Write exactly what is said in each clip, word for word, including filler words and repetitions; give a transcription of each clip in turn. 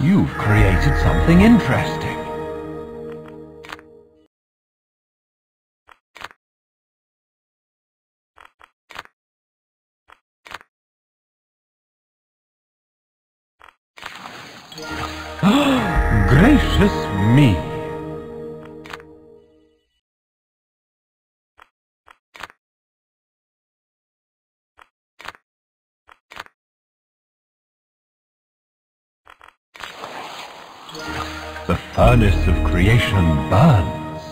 You've created something interesting. Gracious me! The furnace of creation burns.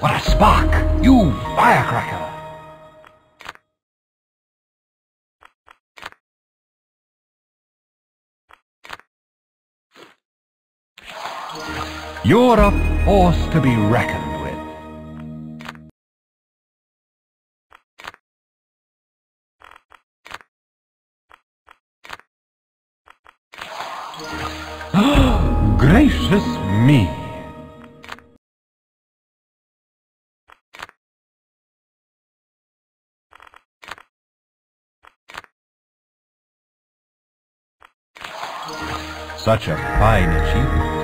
What a spark! You firecracker! You're a force to be reckoned with. Gracious me! Such a fine achievement.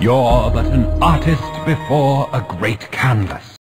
You're but an artist before a great canvas.